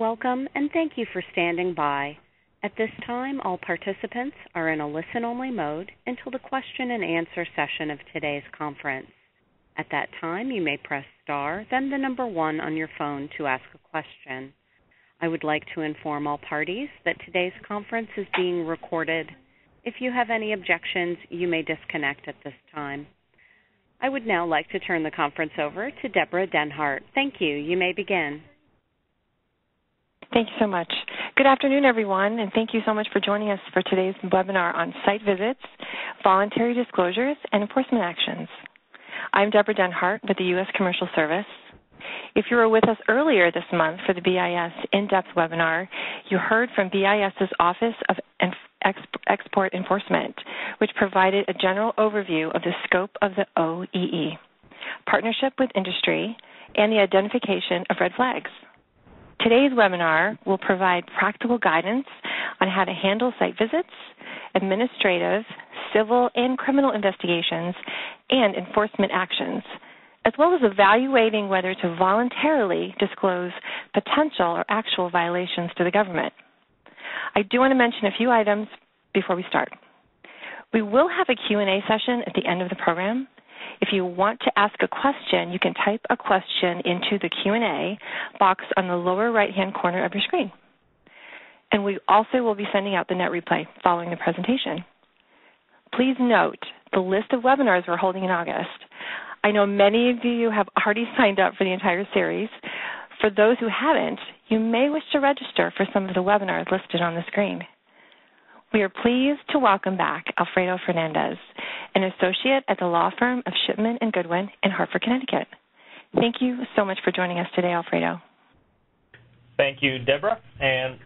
Welcome, and thank you for standing by. At this time, all participants are in a listen-only mode until the question-and-answer session of today's conference. At that time, you may press star, then the number 1 on your phone to ask a question. I would like to inform all parties that today's conference is being recorded. If you have any objections, you may disconnect at this time. I would now like to turn the conference over to Deborah Denhart. Thank you. You may begin. Thank you so much. Good afternoon, everyone, and thank you so much for joining us for today's webinar on site visits, voluntary disclosures, and enforcement actions. I'm Deborah Denhart with the U.S. Commercial Service. If you were with us earlier this month for the BIS in-depth webinar, you heard from BIS's Office of Export Enforcement, which provided a general overview of the scope of the OEE, partnership with industry, and the identification of red flags. Today's webinar will provide practical guidance on how to handle site visits, administrative, civil, and criminal investigations, and enforcement actions, as well as evaluating whether to voluntarily disclose potential or actual violations to the government. I do want to mention a few items before we start. We will have a Q&A session at the end of the program. If you want to ask a question, you can type a question into the Q&A box on the lower right-hand corner of your screen. And we also will be sending out the net replay following the presentation. Please note the list of webinars we're holding in August. I know many of you have already signed up for the entire series. For those who haven't, you may wish to register for some of the webinars listed on the screen. We are pleased to welcome back Alfredo Fernandez, an associate at the law firm of Shipman & Goodwin in Hartford, Connecticut. Thank you so much for joining us today, Alfredo. Thank you, Deborah, and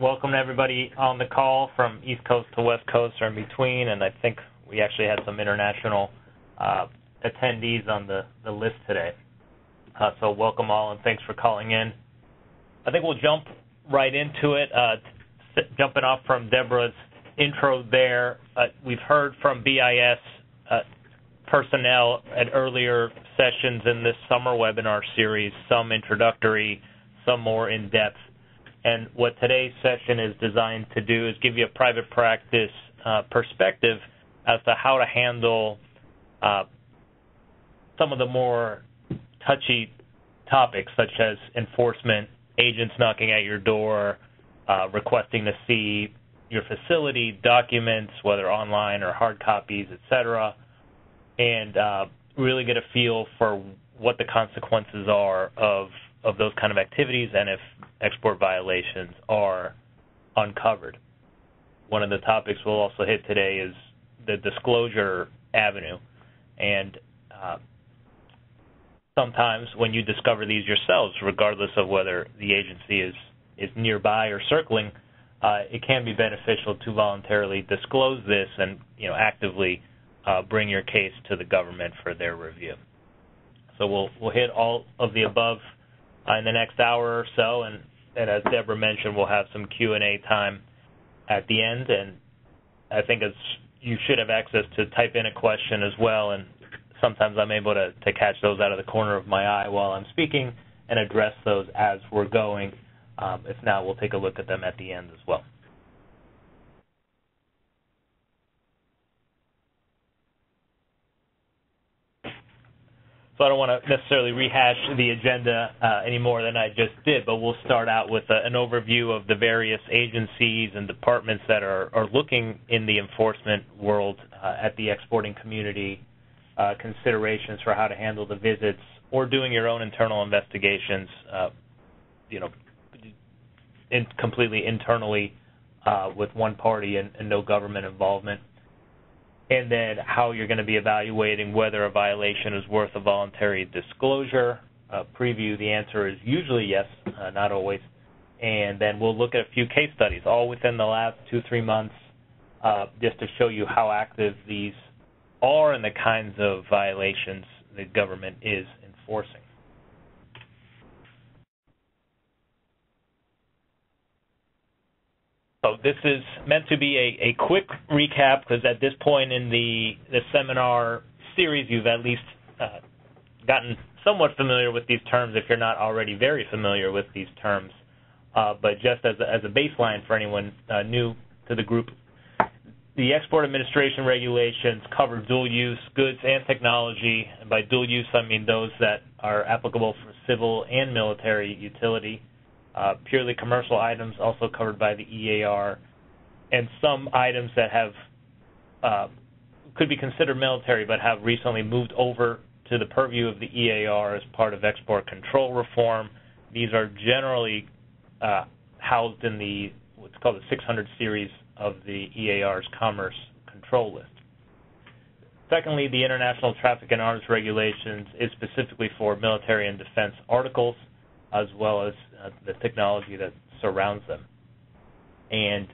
welcome to everybody on the call from East Coast to West Coast or in between, and I think we actually had some international attendees on the list today. So welcome all, and thanks for calling in. I think we'll jump right into it. Jumping off from Deborah's intro there, we've heard from BIS personnel at earlier sessions in this summer webinar series, some introductory, some more in-depth. And what today's session is designed to do is give you a private practice perspective as to how to handle some of the more touchy topics, such as enforcement, agents knocking at your door, requesting to see your facility documents, whether online or hard copies, etc., and really get a feel for what the consequences are of those kind of activities and if export violations are uncovered. One of the topics we'll also hit today is the disclosure avenue, and sometimes when you discover these yourselves, regardless of whether the agency is nearby or circling, it can be beneficial to voluntarily disclose this and, you know, actively bring your case to the government for their review. So we'll hit all of the above in the next hour or so, and as Deborah mentioned, we'll have some Q&A time at the end, and I think as you should have access to type in a question as well, and sometimes I'm able to catch those out of the corner of my eye while I'm speaking and address those as we're going. If not, we'll take a look at them at the end as well. So I don't want to necessarily rehash the agenda any more than I just did, but we'll start out with an overview of the various agencies and departments that are looking in the enforcement world at the exporting community, considerations for how to handle the visits, or doing your own internal investigations, completely internally with one party and no government involvement, and then how you're going to be evaluating whether a violation is worth a voluntary disclosure. Preview, the answer is usually yes, not always, and then we'll look at a few case studies, all within the last 2-3 months, just to show you how active these are and the kinds of violations the government is enforcing. So this is meant to be a quick recap, because at this point in the seminar series, you've at least gotten somewhat familiar with these terms if you're not already very familiar with these terms. But just as a baseline for anyone new to the group, the Export Administration regulations cover dual-use goods and technology. And by dual-use, I mean those that are applicable for civil and military utility. Purely commercial items also covered by the EAR, and some items that have could be considered military but have recently moved over to the purview of the EAR as part of export control reform. These are generally housed in the what's called the 600 series of the EAR's commerce control list. Secondly, the International Traffic in Arms Regulations is specifically for military and defense articles, as well as the technology that surrounds them. And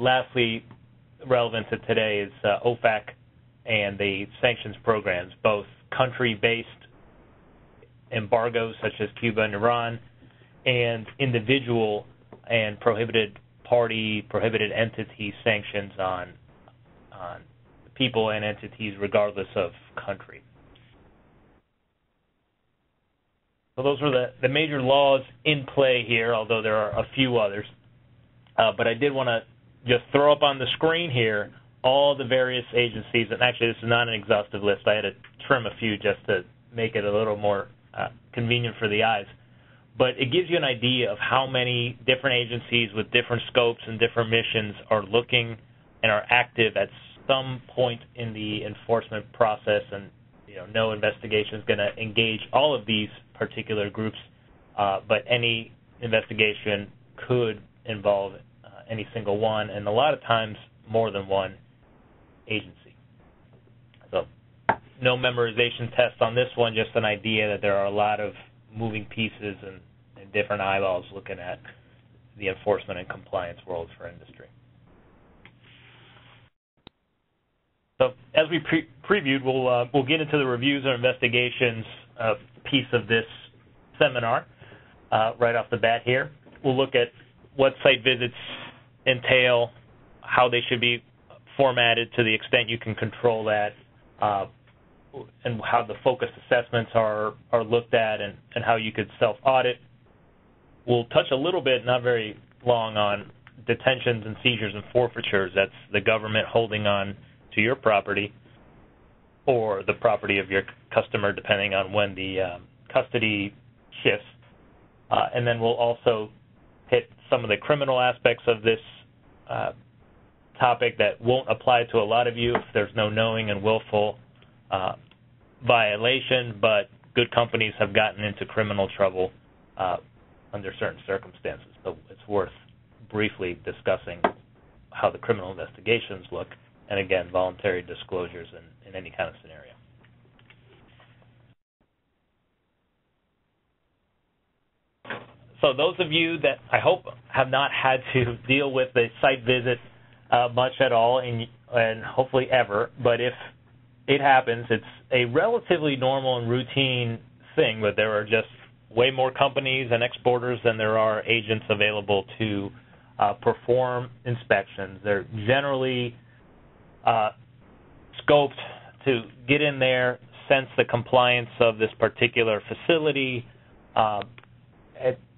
lastly, relevant to today is OFAC and the sanctions programs, both country-based embargoes such as Cuba and Iran, and individual and prohibited party, prohibited entity sanctions on people and entities regardless of country. So those were the major laws in play here, although there are a few others. But I did want to just throw up on the screen here all the various agencies, and actually this is not an exhaustive list. I had to trim a few just to make it a little more convenient for the eyes. But it gives you an idea of how many different agencies with different scopes and different missions are looking and are active at some point in the enforcement process, and you know, no investigation is going to engage all of these particular groups, but any investigation could involve any single one, and a lot of times more than one agency. So no memorization test on this one, just an idea that there are a lot of moving pieces and different eyeballs looking at the enforcement and compliance world for industry. So as we previewed, we'll get into the reviews or investigations piece of this seminar right off the bat here. We'll look at what site visits entail, how they should be formatted to the extent you can control that, and how the focused assessments are looked at, and how you could self-audit. We'll touch a little bit, not very long, on detentions and seizures and forfeitures. That's the government holding on to your property or the property of your customer, depending on when the custody shifts. And then we'll also hit some of the criminal aspects of this topic that won't apply to a lot of you if there's no knowing and willful violation, but good companies have gotten into criminal trouble under certain circumstances. So it's worth briefly discussing how the criminal investigations look, and again, voluntary disclosures in any kind of scenario. So those of you that I hope have not had to deal with a site visit much at all, and hopefully ever, but if it happens, it's a relatively normal and routine thing, but there are just way more companies and exporters than there are agents available to perform inspections. They're generally scoped to get in there, sense the compliance of this particular facility,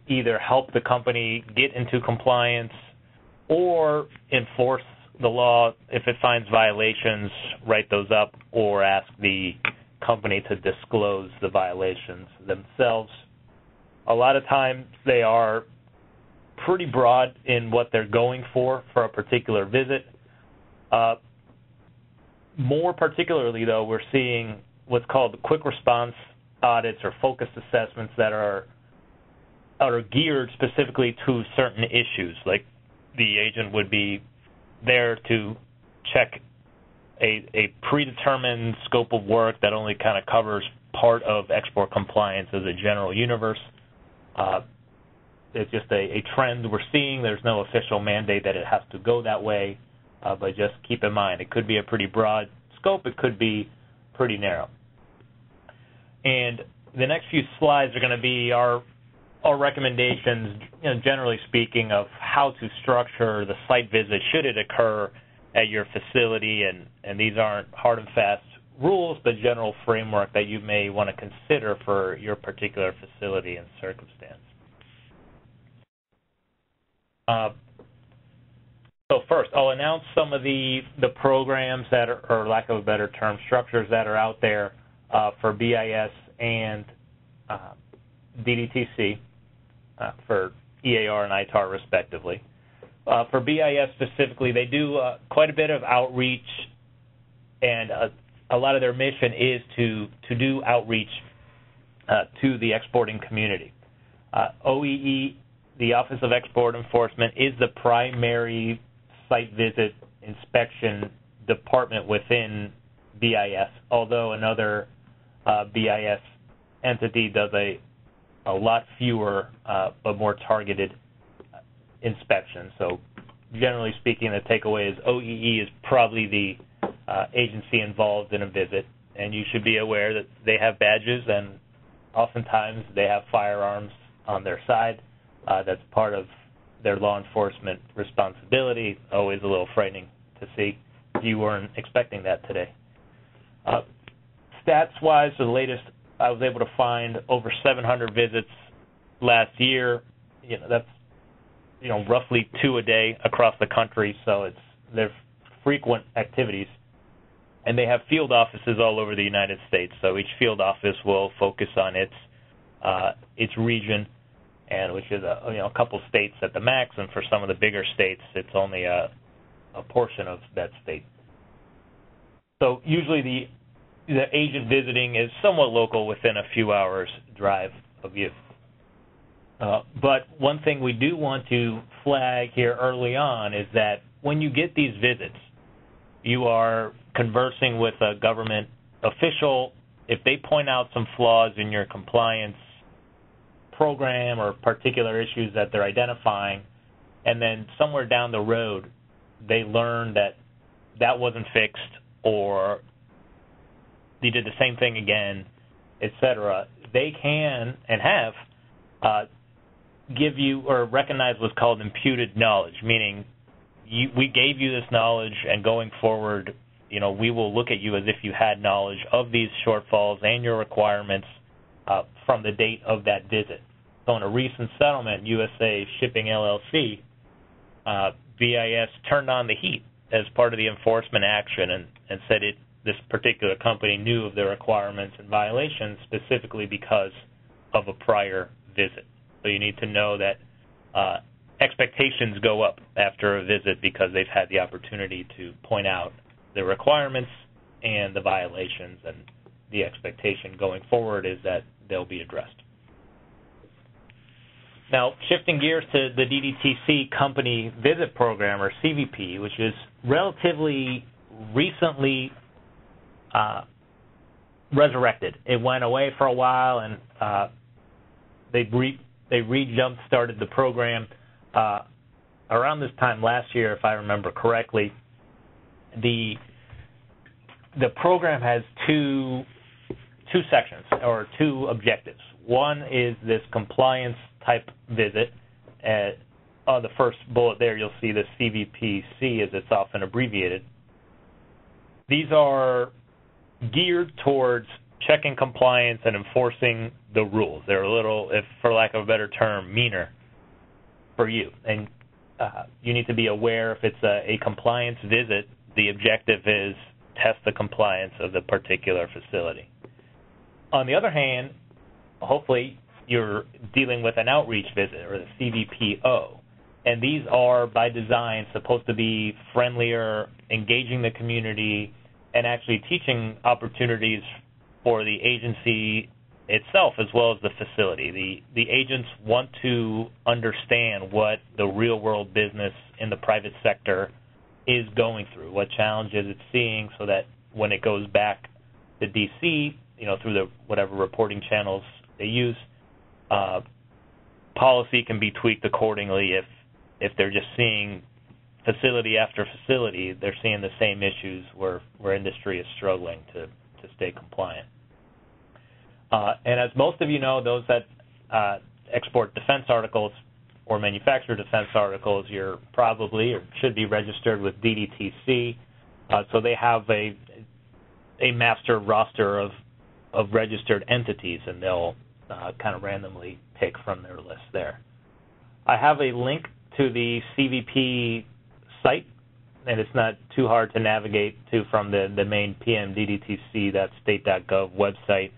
either help the company get into compliance or enforce the law. If it finds violations, write those up or ask the company to disclose the violations themselves. A lot of times they are pretty broad in what they're going for a particular visit. More particularly, though, we're seeing what's called the quick response audits or focused assessments that are geared specifically to certain issues. Like the agent would be there to check a predetermined scope of work that only kind of covers part of export compliance as a general universe. It's just a trend we're seeing. There's no official mandate that it has to go that way. But just keep in mind, it could be a pretty broad scope, it could be pretty narrow. And the next few slides are going to be our recommendations, you know, generally speaking, of how to structure the site visit should it occur at your facility, and these aren't hard and fast rules, but general framework that you may want to consider for your particular facility and circumstance. So first, I'll announce some of the programs that are, or lack of a better term, structures that are out there for BIS and DDTC, for EAR and ITAR respectively. For BIS specifically, they do quite a bit of outreach, and a lot of their mission is to do outreach to the exporting community. OEE, the Office of Export Enforcement, is the primary site visit inspection department within BIS, although another BIS entity does a lot fewer but more targeted inspections. So generally speaking, the takeaway is OEE is probably the agency involved in a visit, and you should be aware that they have badges and oftentimes they have firearms on their side. That's part of their law enforcement responsibility. Always a little frightening to see. You weren't expecting that today. Stats-wise, the latest I was able to find over 700 visits last year. You know, that's, you know, roughly 2 a day across the country, so it's, they're frequent activities. And they have field offices all over the United States, so each field office will focus on its region, and which is a couple states at the max, and for some of the bigger states, it's only a portion of that state. So usually the agent visiting is somewhat local within a few hours drive of you. But one thing we do want to flag here early on is that when you get these visits, you are conversing with a government official. If they point out some flaws in your compliance program or particular issues that they're identifying, and then somewhere down the road they learn that that wasn't fixed or they did the same thing again, etc., they can and have give you or recognize what's called imputed knowledge, meaning we gave you this knowledge, and going forward, you know, we will look at you as if you had knowledge of these shortfalls and your requirements from the date of that visit. So in a recent settlement, USA Shipping LLC, BIS turned on the heat as part of the enforcement action and said this particular company knew of their requirements and violations specifically because of a prior visit. So you need to know that expectations go up after a visit because they've had the opportunity to point out the requirements and the violations, and the expectation going forward is that they'll be addressed. Now, shifting gears to the DDTC Company Visit Program, or CVP, which is relatively recently resurrected. It went away for a while, and they jump-started the program around this time last year, if I remember correctly. The program has two sections or two objectives. One is this compliance type visit. On the first bullet there, you'll see the CVPC, as it's often abbreviated. These are geared towards checking compliance and enforcing the rules. They're a little, if for lack of a better term, meaner for you. And you need to be aware if it's a compliance visit, the objective is test the compliance of the particular facility. On the other hand, hopefully you're dealing with an outreach visit, or the CVPO, and these are by design supposed to be friendlier, engaging the community, and actually teaching opportunities for the agency itself as well as the facility. The agents want to understand what the real-world business in the private sector is going through, what challenges it's seeing, so that when it goes back to DC, you know, through the whatever reporting channels they use, policy can be tweaked accordingly. If they're just seeing facility after facility, they're seeing the same issues where industry is struggling to stay compliant. And as most of you know, those that export defense articles or manufacture defense articles, you're probably or should be registered with DDTC. So they have a master roster of registered entities, and they'll kind of randomly pick from their list there. I have a link to the CVP site, and it's not too hard to navigate to from the main PMDDTC, that state.gov website.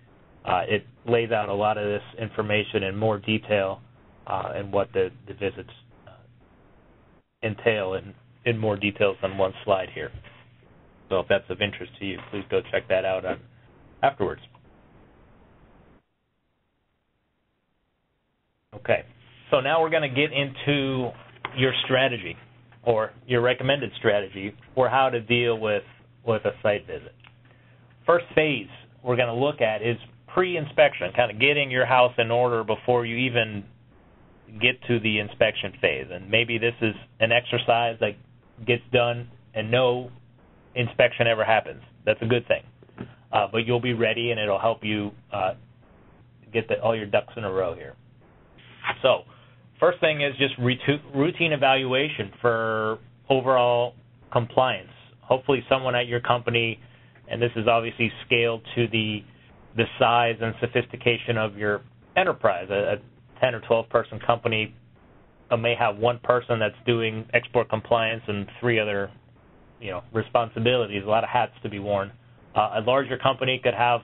It lays out a lot of this information in more detail and what the visits entail in more details on one slide here. So if that's of interest to you, please go check that out afterwards. Okay, so now we're going to get into your strategy or your recommended strategy for how to deal with a site visit. First phase we're going to look at is pre-inspection, kind of getting your house in order before you even get to the inspection phase. And maybe this is an exercise that gets done and no inspection ever happens. That's a good thing. But you'll be ready, and it'll help you get all your ducks in a row here. So first thing is just routine evaluation for overall compliance. Hopefully someone at your company, and this is obviously scaled to the size and sophistication of your enterprise. A 10 or 12 person company may have one person that's doing export compliance and three other responsibilities, a lot of hats to be worn. A larger company could have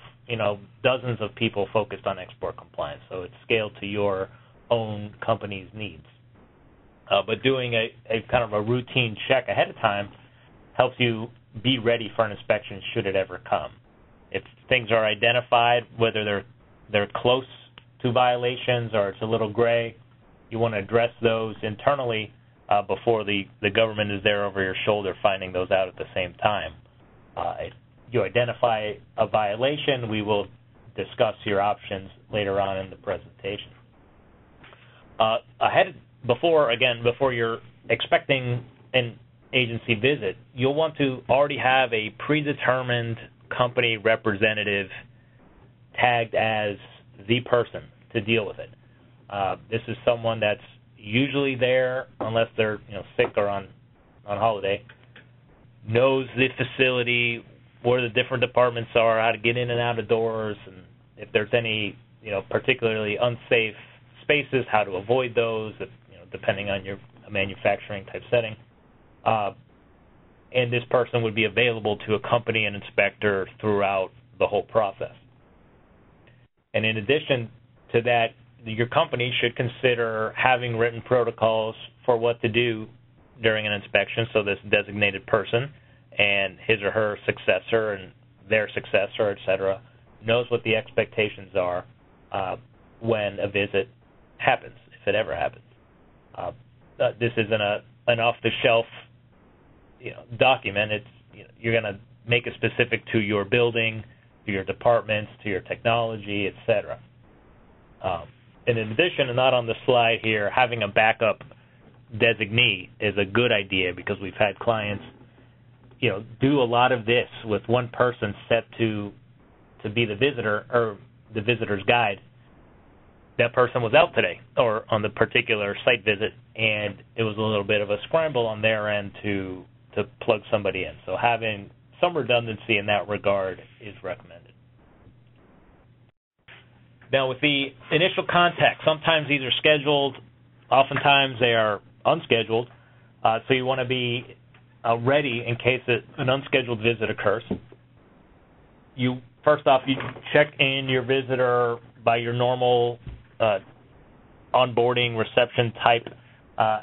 dozens of people focused on export compliance, so it's scaled to your own company's needs. But doing a kind of a routine check ahead of time helps you be ready for an inspection should it ever come. If things are identified, whether they're close to violations or it's a little gray, you want to address those internally before the government is there over your shoulder finding those out at the same time. If you identify a violation, we will discuss your options later on in the presentation. Before you're expecting an agency visit, you'll want to already have a predetermined company representative tagged as the person to deal with it. This is someone that's usually there unless they're sick or on holiday, knows the facility, where the different departments are, how to get in and out of doors, and if there's any particularly unsafe spaces, how to avoid those, if, depending on your manufacturing type setting. And this person would be available to accompany an inspector throughout the whole process. And in addition to that, your company should consider having written protocols for what to do during an inspection, so this designated person and his or her successor and their successor, et cetera, knows what the expectations are when a visit happens, if it ever happens. This isn't an off-the-shelf document. It's you're going to make it specific to your building, to your departments, to your technology, et cetera. And in addition, and not on the slide here, having a backup designee is a good idea because we've had clients, do a lot of this with one person set to be the visitor or the visitor's guide. That person was out today or on the particular site visit, and it was a little bit of a scramble on their end to plug somebody in. So having some redundancy in that regard is recommended. Now, with the initial contact, sometimes these are scheduled, oftentimes they are unscheduled, so you want to be ready in case an unscheduled visit occurs. First off, you check in your visitor by your normal onboarding, reception type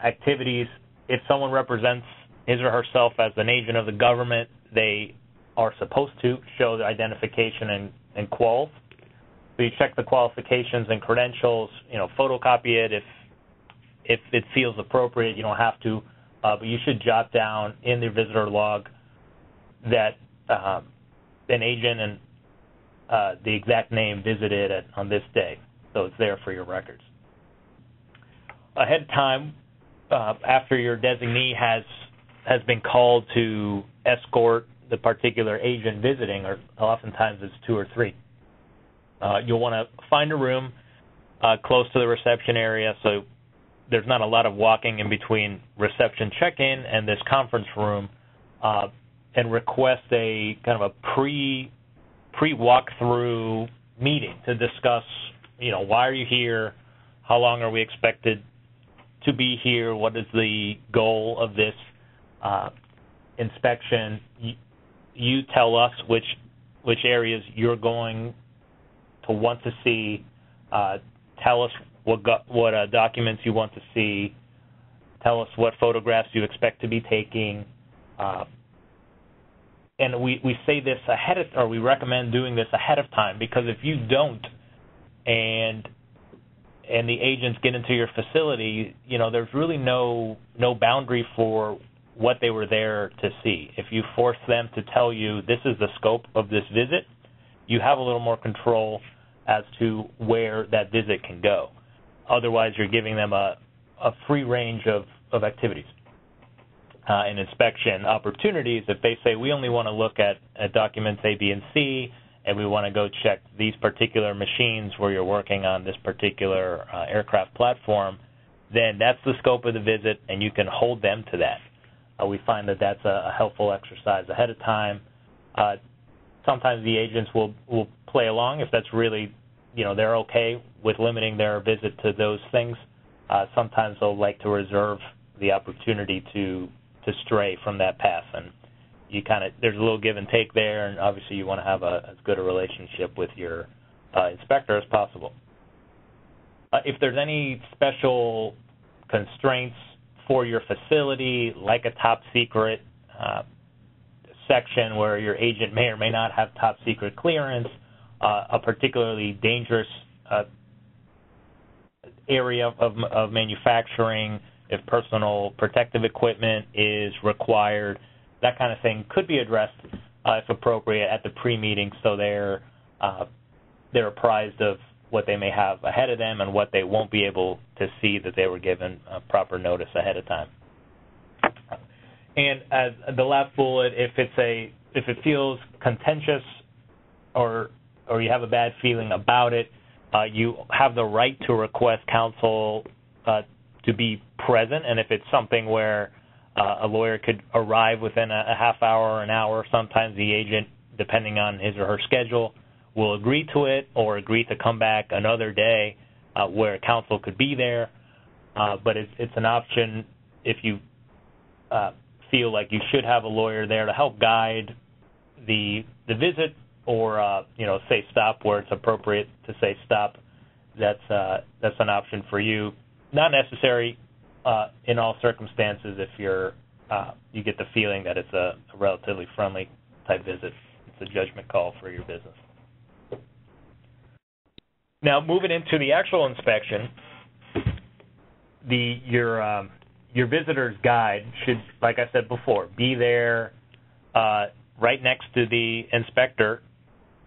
activities. If someone represents his or herself as an agent of the government, they are supposed to show the identification and quals. So you check the qualifications and credentials, photocopy it if it feels appropriate. You don't have to, but you should jot down in the visitor log that an agent and the exact name visited on this day. So it's there for your records. Ahead of time, after your designee has been called to escort the particular agent visiting, or oftentimes it's two or three, you'll want to find a room close to the reception area, so there's not a lot of walking in between reception check-in and this conference room, and request a kind of a pre-walkthrough meeting to discuss why are you here, how long are we expected to be here? What is the goal of this inspection? You tell us which areas you're going to want to see. Tell us what documents you want to see. Tell us what photographs you expect to be taking. And we say this ahead of, or we recommend doing this ahead of time, because if you don't, and the agents get into your facility, you know, there's really no boundary for what they were there to see. If you force them to tell you this is the scope of this visit, you have a little more control as to where that visit can go. Otherwise, you're giving them a free range of activities and inspection opportunities. If they say, we only want to look at documents A, B, and C, and we want to go check these particular machines where you're working on this particular aircraft platform, then that's the scope of the visit, and you can hold them to that. We find that that's a helpful exercise ahead of time. Sometimes the agents will play along if that's really, you know, they're okay with limiting their visit to those things. Sometimes they'll like to reserve the opportunity to stray from that path, and you kind of, there's a little give and take there, and obviously you want to have as good a relationship with your inspector as possible. If there's any special constraints for your facility, like a top secret section where your agent may or may not have top secret clearance, a particularly dangerous area of manufacturing, if personal protective equipment is required, that kind of thing could be addressed, if appropriate, at the pre-meeting, so they're apprised of what they may have ahead of them and what they won't be able to see, that they were given proper notice ahead of time. And as the last bullet, if it feels contentious or you have a bad feeling about it, you have the right to request counsel to be present. And if it's something where a lawyer could arrive within a half hour or an hour, sometimes the agent, depending on his or her schedule, will agree to it or agree to come back another day where counsel could be there. But it's an option if you feel like you should have a lawyer there to help guide the visit, or you know, say stop where it's appropriate to say stop. That's an option for you. Not necessary in all circumstances if you're you get the feeling that it's a relatively friendly type visit. It's a judgment call for your business. Now, moving into the actual inspection, your visitor's guide should, like I said before, be there right next to the inspector,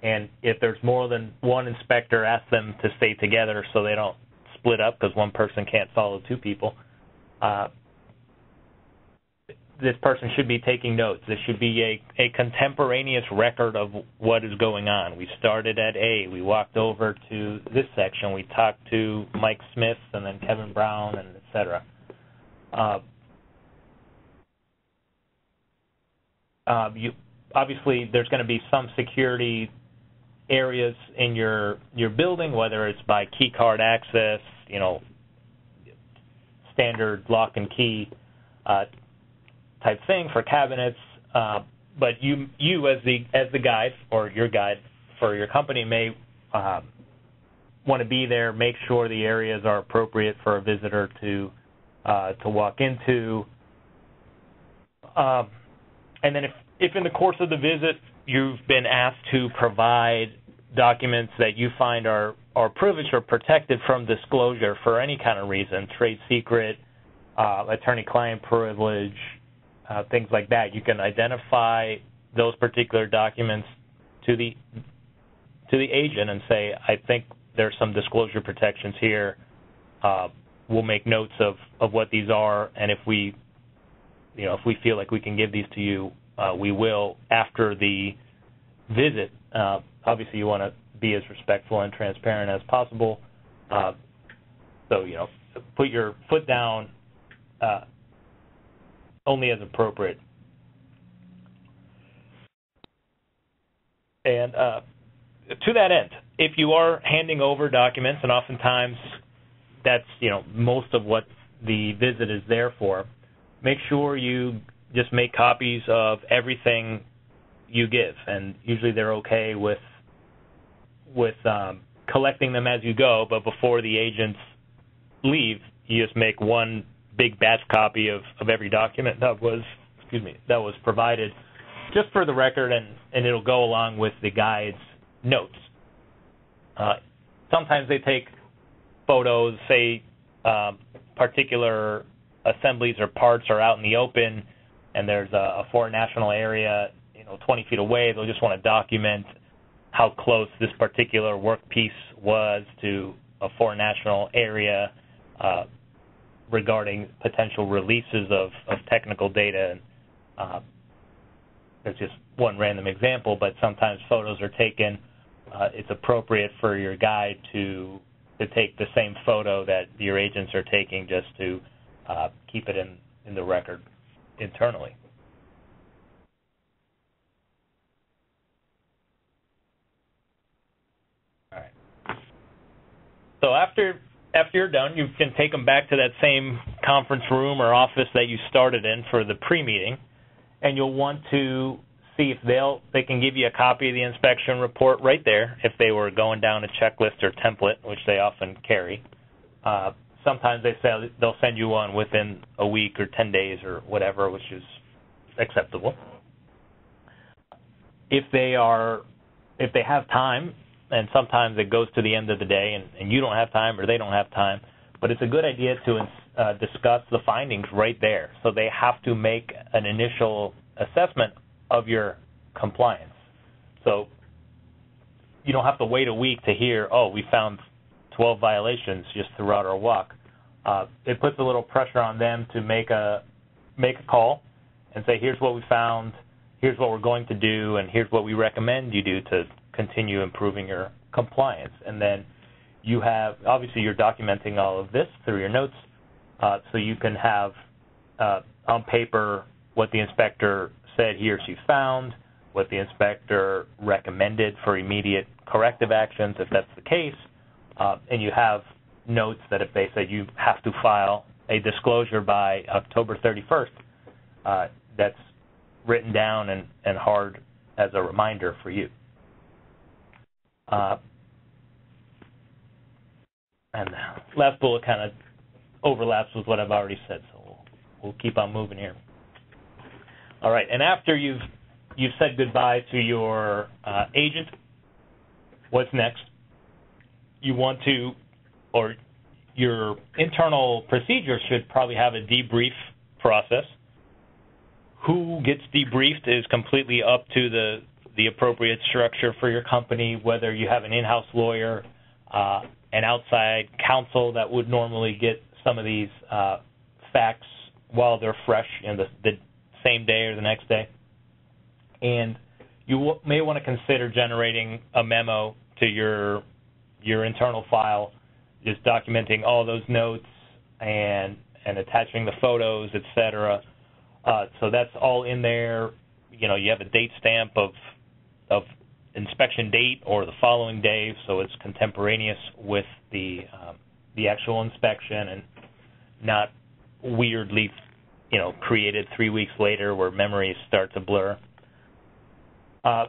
and if there's more than one inspector, ask them to stay together so they don't split up, because one person can't follow two people. This person should be taking notes. This should be a contemporaneous record of what is going on. We started at A. We walked over to this section. We talked to Mike Smith and then Kevin Brown, and et cetera. Obviously, there's going to be some security areas in your building, whether it's by key card access, you know, standard lock and key type thing for cabinets, but you as the guide, or your guide for your company, may want to be there, make sure the areas are appropriate for a visitor to walk into. And then if in the course of the visit you've been asked to provide documents that you find are privileged or protected from disclosure for any kind of reason, trade secret, attorney-client privilege, things like that, you can identify those particular documents to the agent and say, I think there's some disclosure protections here. We'll make notes of what these are, and if we feel like we can give these to you, we will after the visit. Obviously, you want to be as respectful and transparent as possible. So, you know, put your foot down. Only as appropriate. And to that end, if you are handing over documents, and oftentimes that's, you know, most of what the visit is there for. Make sure you just make copies of everything you give, and usually they're okay with collecting them as you go, but before the agents leave, you just make one big batch copy of every document that was, that was provided, just for the record, and it'll go along with the guide's notes. Sometimes they take photos, say particular assemblies or parts are out in the open, and there's a foreign national area, 20 feet away. They'll just want to document how close this particular work piece was to a foreign national area regarding potential releases of technical data. There's just one random example, but sometimes photos are taken. It's appropriate for your guide to take the same photo that your agents are taking, just to keep it in the record internally. So after you're done, you can take them back to that same conference room or office that you started in for the pre-meeting, and you'll want to see if they can give you a copy of the inspection report right there if they were going down a checklist or template, which they often carry. Sometimes they say they'll send you one within a week or 10 days or whatever, which is acceptable. If they have time, and sometimes it goes to the end of the day and you don't have time or they don't have time, but it's a good idea to discuss the findings right there. So they have to make an initial assessment of your compliance. So you don't have to wait a week to hear, oh, we found 12 violations just throughout our walk. It puts a little pressure on them to make a call and say, here's what we found, here's what we're going to do, and here's what we recommend you do to continue improving your compliance. And then you have, obviously you're documenting all of this through your notes, so you can have on paper what the inspector said he or she found, what the inspector recommended for immediate corrective actions if that's the case, and you have notes that if they said you have to file a disclosure by October 31st, that's written down and hard as a reminder for you. And the last bullet kind of overlaps with what I've already said, so we'll keep on moving here. All right, and after you've said goodbye to your agent, what's next? You want to, or your internal procedure should probably have a debrief process. Who gets debriefed is completely up to the appropriate structure for your company, whether you have an in-house lawyer, an outside counsel that would normally get some of these facts while they're fresh, the same day or the next day. And you may want to consider generating a memo to your internal file, just documenting all those notes and attaching the photos, etc. So that's all in there. You have a date stamp of inspection date or the following day, so it's contemporaneous with the actual inspection and not weirdly, created 3 weeks later where memories start to blur.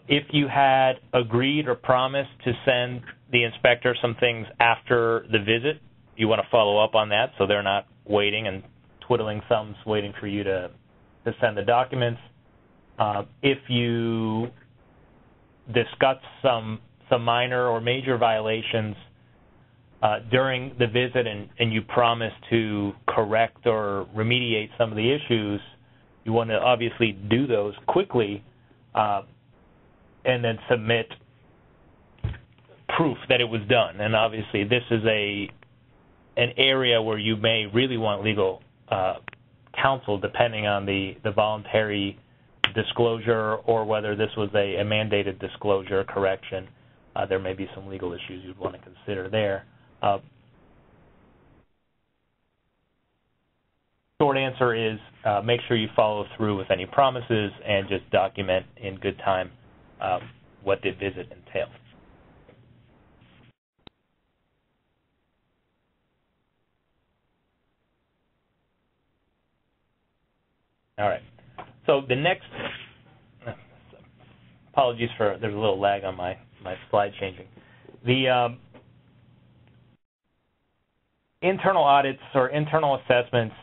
If you had agreed or promised to send the inspector some things after the visit, you want to follow up on that so they're not waiting and twiddling thumbs waiting for you to send the documents. If you discuss some minor or major violations during the visit and you promise to correct or remediate some of the issues, you want to obviously do those quickly and then submit proof that it was done. And obviously this is an area where you may really want legal counsel depending on the voluntary disclosure or whether this was a mandated disclosure correction. There may be some legal issues you'd want to consider there. Short answer is make sure you follow through with any promises and just document in good time what the visit entails. All right. So the next, apologies for, there's a little lag on my slide changing. The internal audits or internal assessments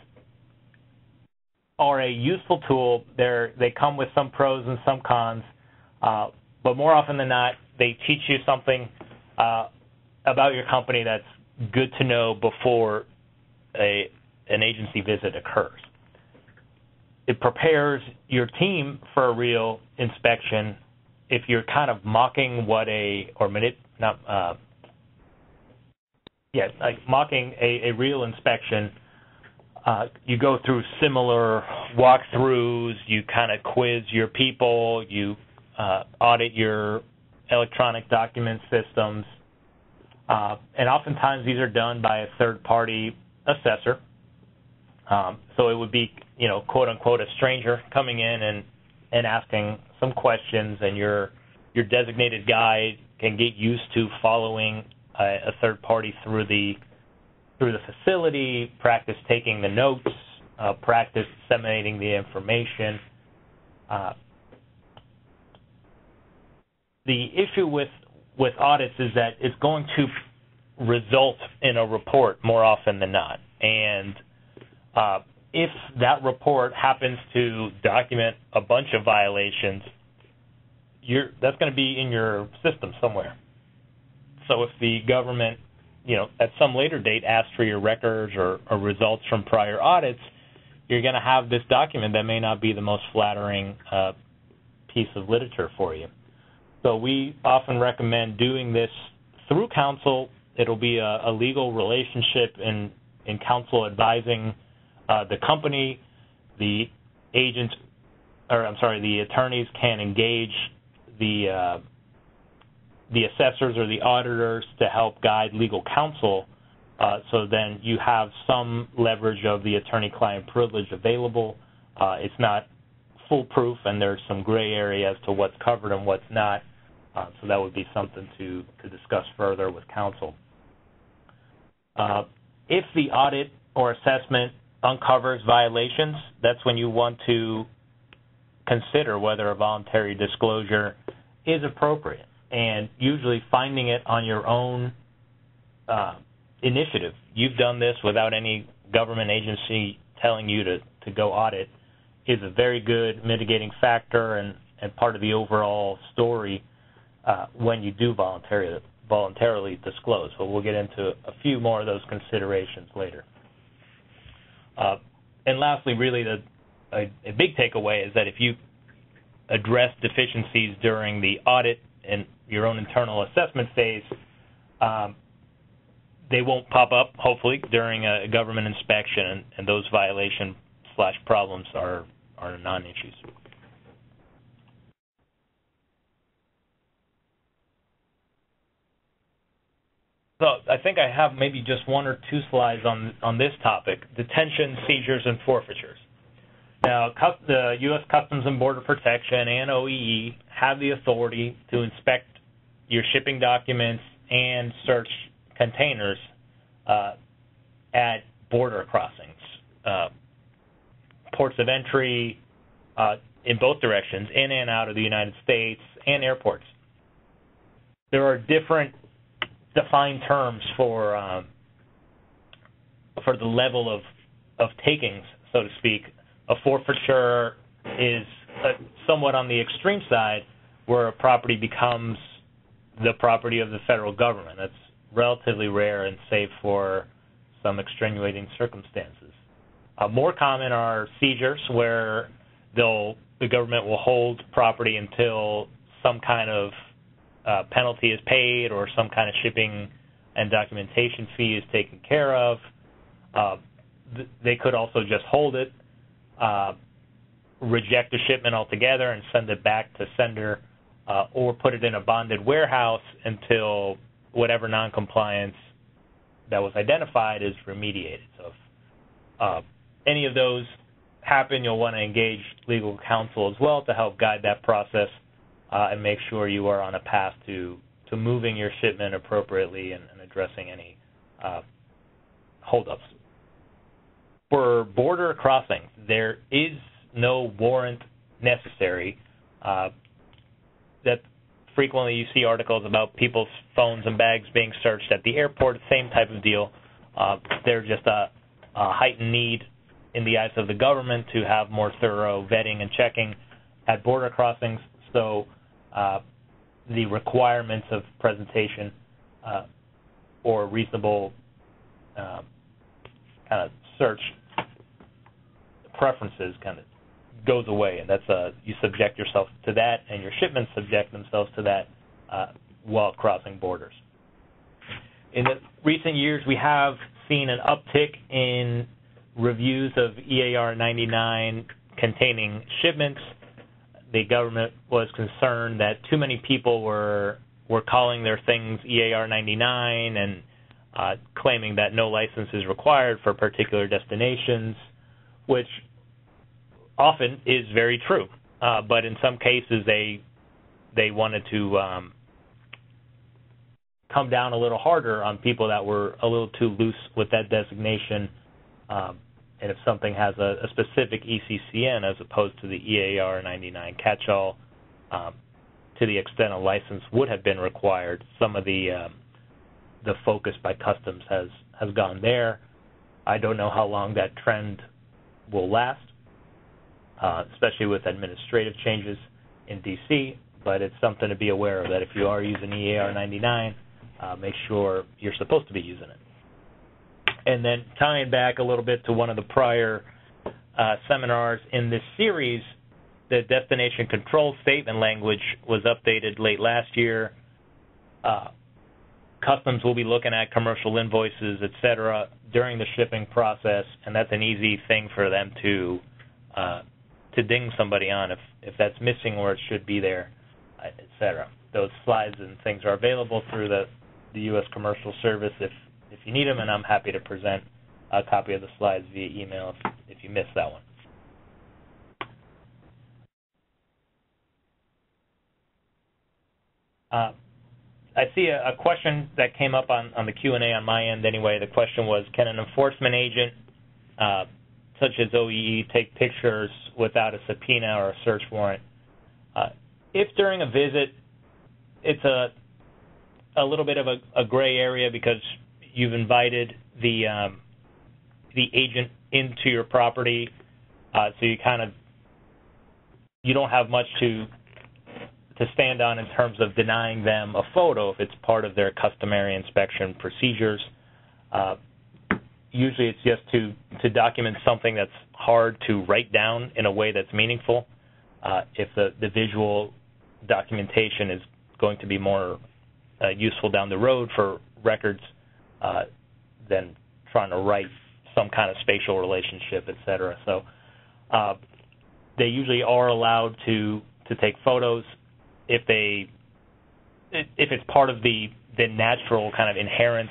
are a useful tool. They come with some pros and some cons, but more often than not, they teach you something about your company that's good to know before an agency visit occurs. It prepares your team for a real inspection if you're kind of mocking what mocking a real inspection. You go through similar walkthroughs, you kind of quiz your people, you audit your electronic document systems, and oftentimes these are done by a third-party assessor. So it would be, you know, quote-unquote, a stranger coming in and asking some questions, and your designated guide can get used to following a third party through the facility, practice taking the notes, practice disseminating the information. The issue with audits is that it's going to result in a report more often than not. And if that report happens to document a bunch of violations, that's going to be in your system somewhere. So if the government, you know, at some later date, ask for your records or results from prior audits, you're going to have this document that may not be the most flattering piece of literature for you. So we often recommend doing this through counsel. It'll be a legal relationship in counsel advising the company. The agents, or I'm sorry, the attorneys can engage the assessors or the auditors to help guide legal counsel, so then you have some leverage of the attorney-client privilege available. It's not foolproof, and there's some gray area as to what's covered and what's not, so that would be something to discuss further with counsel. If the audit or assessment uncovers violations, that's when you want to consider whether a voluntary disclosure is appropriate. And usually finding it on your own initiative. You've done this without any government agency telling you to go audit is a very good mitigating factor and part of the overall story when you do voluntarily disclose. But we'll get into a few more of those considerations later. And lastly, really, a big takeaway is that if you address deficiencies during the audit and your own internal assessment phase, they won't pop up, hopefully, during a government inspection, and those violation/problems are non-issues. So I think I have maybe just one or two slides on this topic, detention, seizures, and forfeitures. Now, the U.S. Customs and Border Protection and OEE have the authority to inspect your shipping documents and search containers at border crossings, ports of entry in both directions, in and out of the United States, and airports. There are different defined terms for the level of takings, so to speak. A forfeiture is somewhat on the extreme side, where a property becomes the property of the federal government. That's relatively rare and save for some extenuating circumstances. More common are seizures, where the government will hold property until some kind of penalty is paid or some kind of shipping and documentation fee is taken care of. They could also just hold it, reject the shipment altogether and send it back to sender, or put it in a bonded warehouse until whatever noncompliance that was identified is remediated. So if any of those happen, you'll want to engage legal counsel as well to help guide that process and make sure you are on a path to moving your shipment appropriately and addressing any holdups. For border crossings, there is no warrant necessary. That frequently you see articles about people's phones and bags being searched at the airport, same type of deal. There's just a heightened need in the eyes of the government to have more thorough vetting and checking at border crossings, so the requirements of presentation or reasonable kind of search preferences kind of goes away, and that's you subject yourself to that, and your shipments subject themselves to that while crossing borders. In the recent years, we have seen an uptick in reviews of EAR 99 containing shipments. The government was concerned that too many people were calling their things EAR 99 and claiming that no license is required for particular destinations, which often is very true. But in some cases, they wanted to come down a little harder on people that were a little too loose with that designation. And if something has a specific ECCN as opposed to the EAR 99 catch-all, to the extent a license would have been required, some of the focus by Customs has gone there. I don't know how long that trend will last, especially with administrative changes in D.C., but it's something to be aware of, that if you are using EAR 99, make sure you're supposed to be using it. And then tying back a little bit to one of the prior seminars in this series, the destination control statement language was updated late last year. Customs will be looking at commercial invoices, et cetera, during the shipping process, and that's an easy thing for them to ding somebody on if that's missing or it should be there, et cetera. Those slides and things are available through the U.S. Commercial Service if you need them, and I'm happy to present a copy of the slides via email if you missed that one. I see a question that came up on the Q&A on my end anyway. The question was, can an enforcement agent such as OEE take pictures without a subpoena or a search warrant? If during a visit, it's a little bit of a gray area because you've invited the agent into your property, so you kind of don't have much to stand on in terms of denying them a photo if it's part of their customary inspection procedures. Usually it's just to document something that's hard to write down in a way that's meaningful. If the visual documentation is going to be more useful down the road for records than trying to write some kind of spatial relationship, et cetera. So they usually are allowed to take photos if it's part of the natural kind of inherent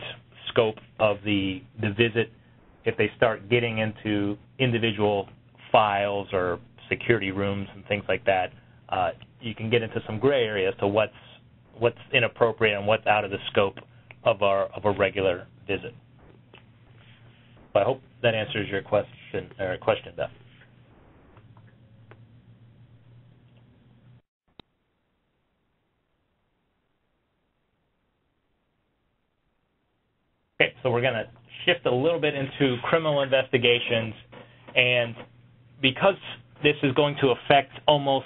scope of the visit. If they start getting into individual files or security rooms and things like that, you can get into some gray area as to what's inappropriate and what's out of the scope of a regular visit. But I hope that answers your question, Beth. Okay, so we're going to shift a little bit into criminal investigations, and because this is going to affect almost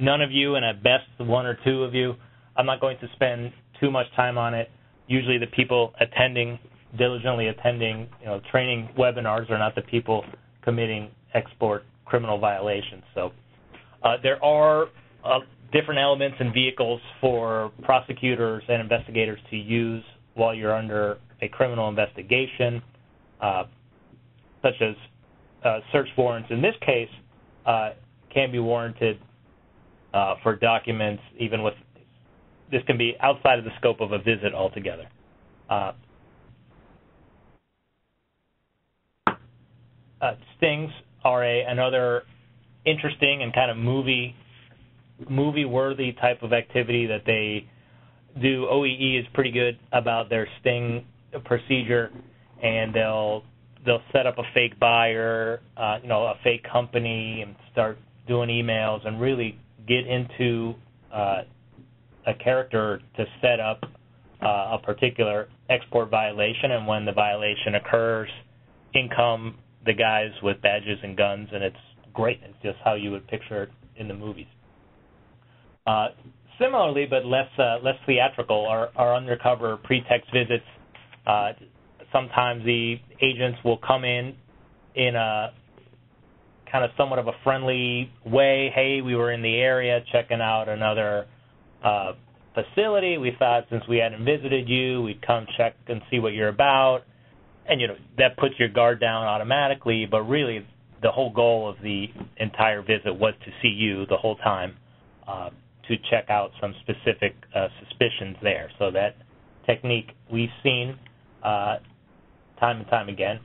none of you and at best one or two of you, I'm not going to spend too much time on it. Usually the people attending, diligently attending, training webinars are not the people committing export criminal violations. So there are different elements and vehicles for prosecutors and investigators to use while you're under a criminal investigation, such as search warrants. In this case, can be warranted for documents, even with this can be outside of the scope of a visit altogether. Stings are another interesting and kind of movie-worthy type of activity that they do. OEE is pretty good about their sting procedure, and they'll they'll set up a fake buyer, you know, a fake company, and start doing emails and really get into a character to set up a particular export violation. And when the violation occurs, in come the guys with badges and guns, and it's great. It's just how you would picture it in the movies. Similarly, but less theatrical, are undercover pretext visits. Sometimes the agents will come in a kind of somewhat of a friendly way. Hey, we were in the area checking out another facility. We thought since we hadn't visited you, we'd come check and see what you're about. And, you know, that puts your guard down automatically, but really the whole goal of the entire visit was to see you the whole time, to check out some specific suspicions there. So that technique we've seen time and time again,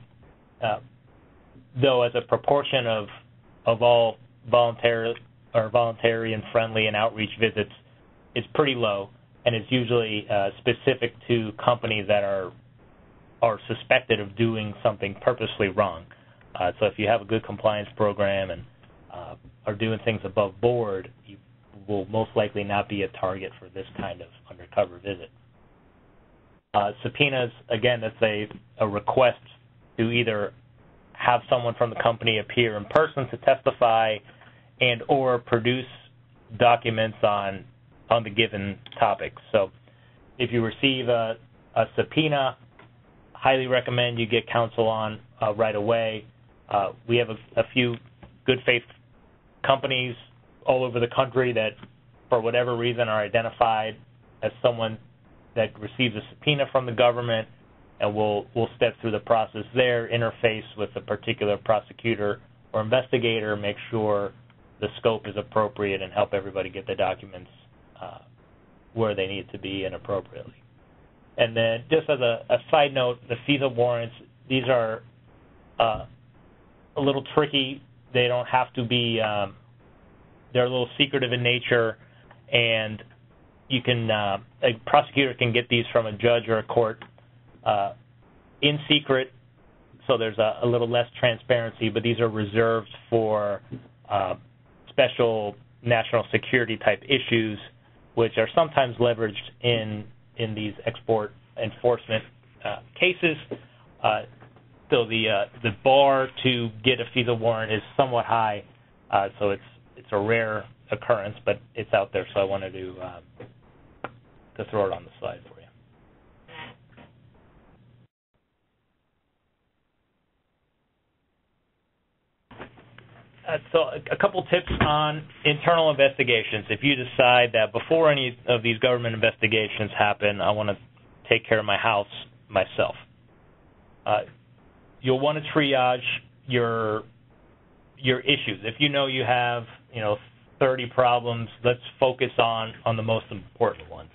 though as a proportion of all voluntary and friendly and outreach visits is pretty low, and it's usually specific to companies that are suspected of doing something purposely wrong. So if you have a good compliance program and are doing things above board, you will most likely not be a target for this kind of undercover visit. Subpoenas, again, that's a request to either have someone from the company appear in person to testify and or produce documents on the given topic. So if you receive a subpoena, highly recommend you get counsel on right away. We have a few good faith companies all over the country that for whatever reason are identified as someone that receives a subpoena from the government, and we'll step through the process there, interface with a particular prosecutor or investigator, make sure the scope is appropriate, and help everybody get the documents where they need to be and appropriately. And then just as a side note, the FISA warrants, these are a little tricky. They don't have to be, they're a little secretive in nature, and you can, a prosecutor can get these from a judge or a court in secret, so there's a little less transparency, but these are reserved for special national security type issues, which are sometimes leveraged in these export enforcement cases. So the bar to get a FISA warrant is somewhat high, so it's a rare occurrence, but it's out there, so I wanted to throw it on the slide for you. So a couple tips on internal investigations. If you decide that before any of these government investigations happen, I want to take care of my house myself, you'll want to triage your issues. If you know you have, you know, 30 problems, let's focus on the most important ones.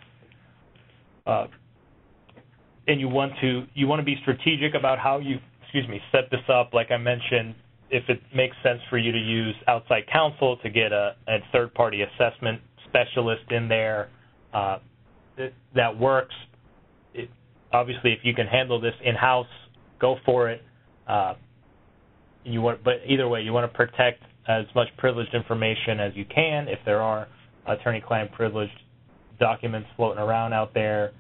And you want to be strategic about how you, excuse me, set this up. Like I mentioned, if it makes sense for you to use outside counsel to get a third-party assessment specialist in there, that works. Obviously, if you can handle this in-house, go for it. But either way, you want to protect as much privileged information as you can. If there are attorney-client privileged documents floating around out there,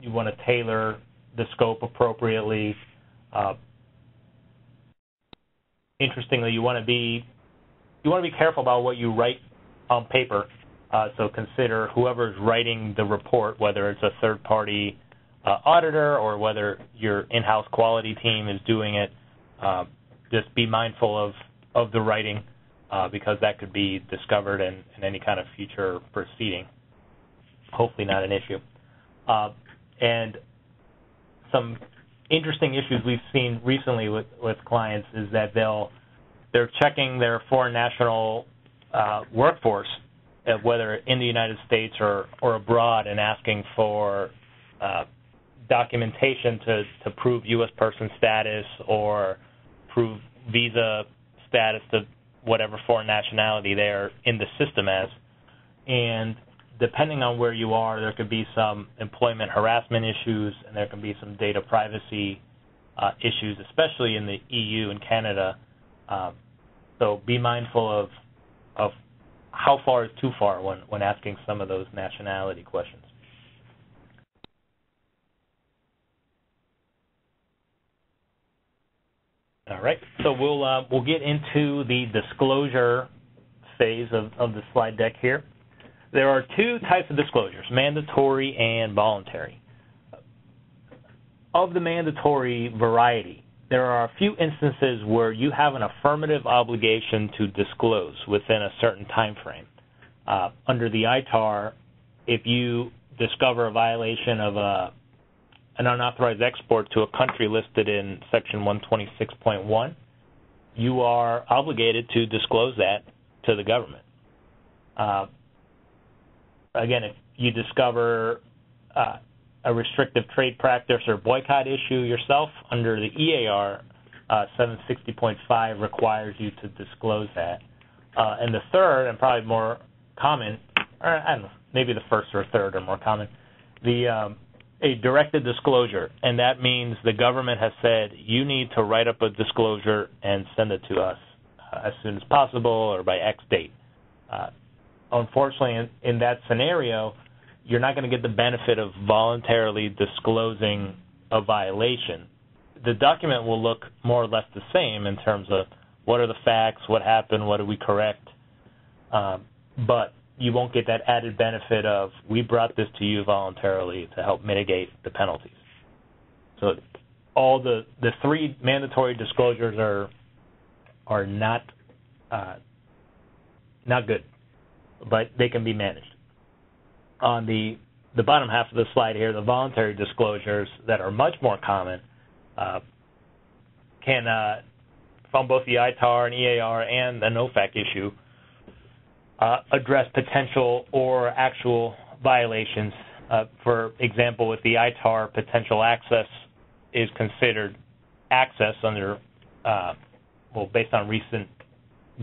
you want to tailor the scope appropriately. Interestingly, you want to be careful about what you write on paper. So consider whoever's writing the report, whether it's a third-party auditor or whether your in-house quality team is doing it. Just be mindful of the writing, because that could be discovered in any kind of future proceeding. Hopefully not an issue. And some interesting issues we've seen recently with clients is that they're checking their foreign national workforce, whether in the United States or abroad, and asking for documentation to prove U.S. person status or prove visa status to whatever foreign nationality they are in the system as. And depending on where you are, there could be some employment harassment issues, and there can be some data privacy issues, especially in the EU and Canada. So be mindful of how far is too far when asking some of those nationality questions. All right, so we'll get into the disclosure phase of the slide deck here. There are two types of disclosures, mandatory and voluntary. Of the mandatory variety, there are a few instances where you have an affirmative obligation to disclose within a certain time frame. Under the ITAR, if you discover a violation of an unauthorized export to a country listed in Section 126.1, you are obligated to disclose that to the government. Again, if you discover a restrictive trade practice or boycott issue yourself, under the EAR, 760.5 requires you to disclose that. And the third, and probably more common, or I don't know, maybe the first or third are more common, a directed disclosure, and that means the government has said you need to write up a disclosure and send it to us as soon as possible or by X date. Unfortunately, in that scenario, you're not going to get the benefit of voluntarily disclosing a violation. The document will look more or less the same in terms of what are the facts, what happened, what do we correct, but you won't get that added benefit of we brought this to you voluntarily to help mitigate the penalties. So all the three mandatory disclosures are not good, but they can be managed. On the bottom half of the slide here, the voluntary disclosures that are much more common can, from both the ITAR and EAR and the OFAC issue, address potential or actual violations. For example, with the ITAR, potential access is considered access under, well, based on recent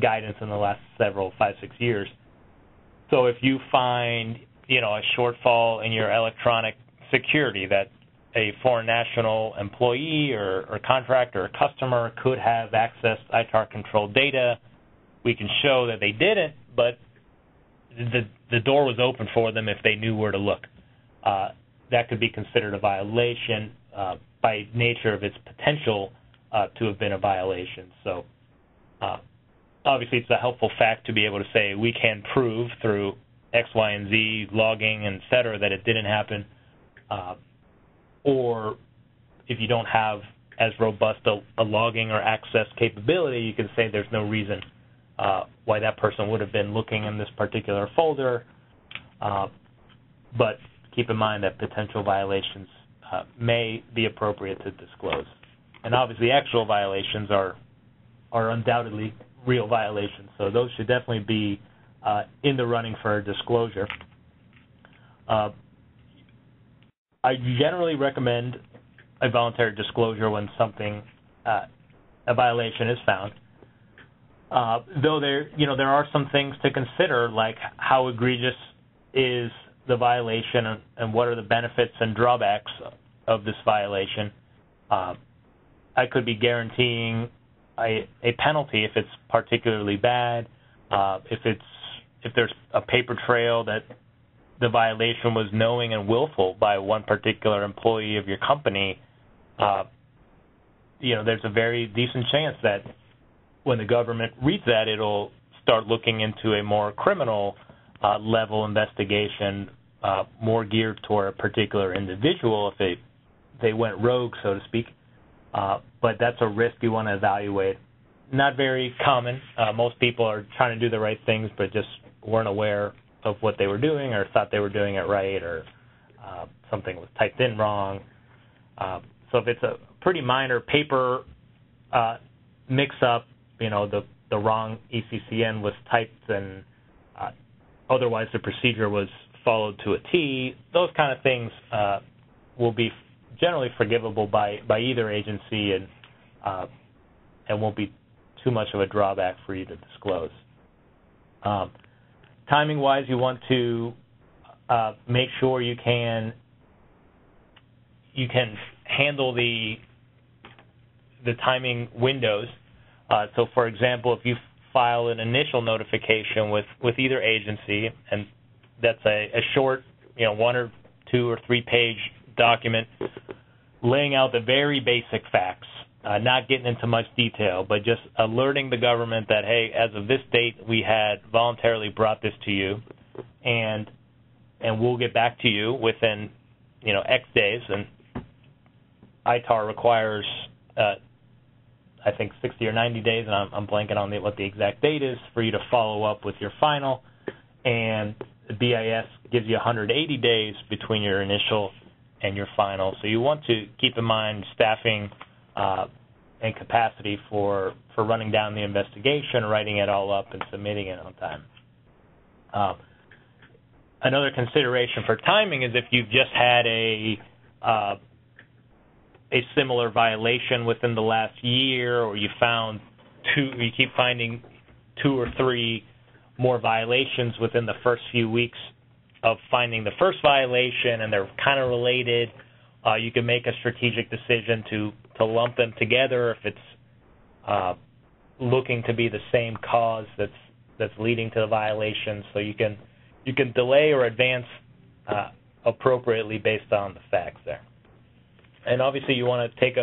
guidance in the last several, 5-6 years. So if you find, you know, a shortfall in your electronic security that a foreign national employee or contractor or customer could have accessed ITAR-controlled data, we can show that they didn't, but the door was open for them if they knew where to look. That could be considered a violation by nature of its potential to have been a violation. So obviously it's a helpful fact to be able to say we can prove through X, Y, and Z logging, et cetera, that it didn't happen. Or if you don't have as robust a logging or access capability, you can say there's no reason why that person would have been looking in this particular folder. But keep in mind that potential violations may be appropriate to disclose. And obviously actual violations are undoubtedly real violations, so those should definitely be in the running for disclosure. I generally recommend a voluntary disclosure when something, a violation is found. Though there are some things to consider, like how egregious is the violation and what are the benefits and drawbacks of this violation. I could be guaranteeing a penalty if it's particularly bad, if there's a paper trail that the violation was knowing and willful by one particular employee of your company. There's a very decent chance that when the government reads that, it'll start looking into a more criminal level investigation, more geared toward a particular individual if they went rogue, so to speak. But that's a risk you want to evaluate. Not very common. Most people are trying to do the right things, but just weren't aware of what they were doing or thought they were doing it right, or something was typed in wrong. So if it's a pretty minor paper mix-up, you know, the wrong ECCN was typed and otherwise the procedure was followed to a T, those kind of things will be generally forgivable by either agency and won't be too much of a drawback for you to disclose. Timing-wise, you want to make sure you can handle the the timing windows. So, for example, if you file an initial notification with either agency, and that's a short, you know, 1 or 2 or 3 page document laying out the very basic facts, not getting into much detail, but just alerting the government that, hey, as of this date, we had voluntarily brought this to you, and we'll get back to you within, you know, X days. And ITAR requires, I think, 60 or 90 days, and I'm blanking on what the exact date is, for you to follow up with your final. And the BIS gives you 180 days between your initial and your final. So you want to keep in mind staffing and capacity for running down the investigation, writing it all up, and submitting it on time. Another consideration for timing is if you've just had a similar violation within the last year, or you found you keep finding 2 or 3 more violations within the first few weeks of finding the first violation, and they're kind of related. You can make a strategic decision to lump them together if it's looking to be the same cause that's leading to the violation. So you can delay or advance appropriately based on the facts there. And obviously, you want to take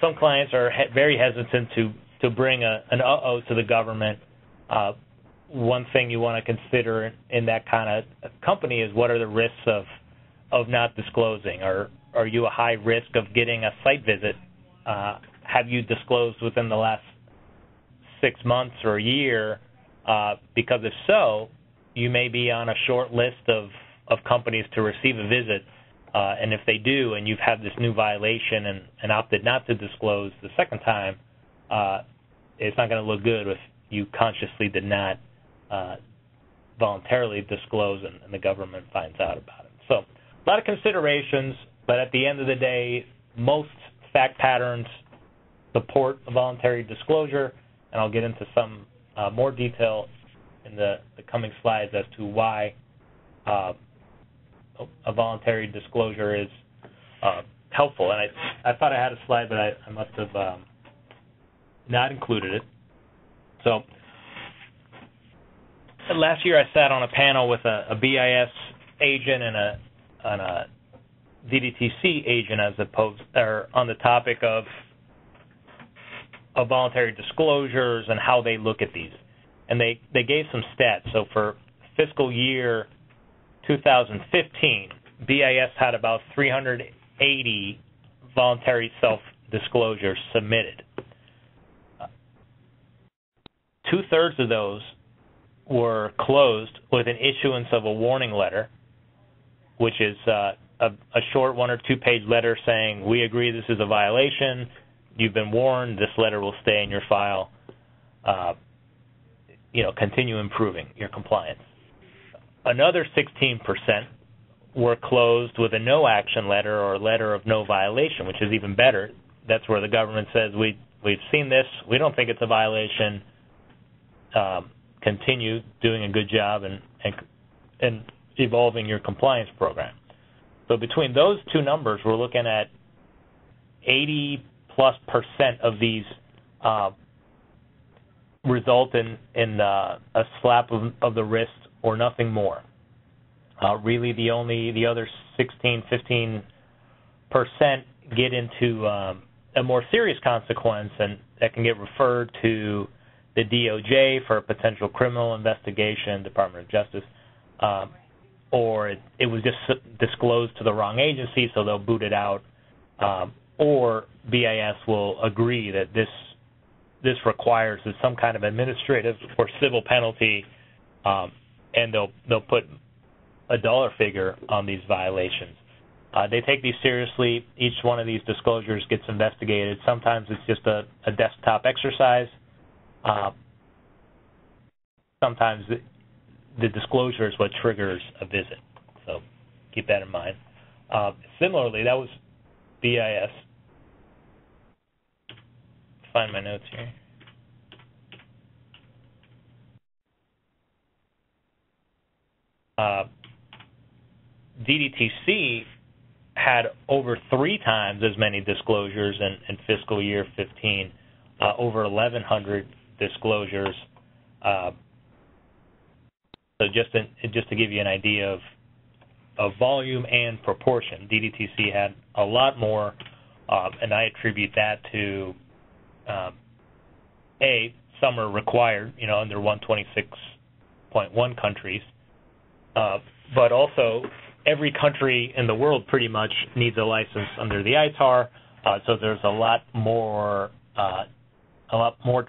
some clients are very hesitant to bring an uh-oh to the government. One thing you want to consider in that kind of company is what are the risks of not disclosing. Are you a high risk of getting a site visit? Have you disclosed within the last 6 months or a year? Because if so, you may be on a short list of companies to receive a visit. And if they do, and you've had this new violation and opted not to disclose the second time, it's not going to look good if you consciously did not voluntarily disclose and the government finds out about it. So a lot of considerations, but at the end of the day, most fact patterns support a voluntary disclosure, and I'll get into some more detail in the coming slides as to why a voluntary disclosure is helpful. And I thought I had a slide, but I must have not included it. So last year I sat on a panel with a BIS agent and a DDTC agent on the topic of voluntary disclosures and how they look at these. And they gave some stats. So for fiscal year 2015, BIS had about 380 voluntary self-disclosures submitted. 2/3 of those were closed with an issuance of a warning letter, which is a short 1 or 2 page letter saying, we agree this is a violation, you've been warned, this letter will stay in your file, you know, continue improving your compliance. Another 16% were closed with a no action letter or a letter of no violation, which is even better. That's where the government says, we've seen this, we don't think it's a violation, continue doing a good job and evolving your compliance program. So between those two numbers, we're looking at 80+% of these result in a slap of the wrist or nothing more. Really, the other 15% get into a more serious consequence, and that can get referred to the DOJ for a potential criminal investigation, Department of Justice, or it was just disclosed to the wrong agency, so they'll boot it out, or BIS will agree that this requires some kind of administrative or civil penalty, and they'll put a dollar figure on these violations. They take these seriously. Each one of these disclosures gets investigated. Sometimes it's just a desktop exercise. Sometimes the disclosure is what triggers a visit, so keep that in mind. Similarly, that was BIS. Find my notes here. DDTC had over 3 times as many disclosures in fiscal year 15, over 1,100 disclosures. So just to give you an idea of volume and proportion, DDTC had a lot more, and I attribute that to A, some are required, you know, under 126.1 countries, but also every country in the world pretty much needs a license under the ITAR, so there's a lot more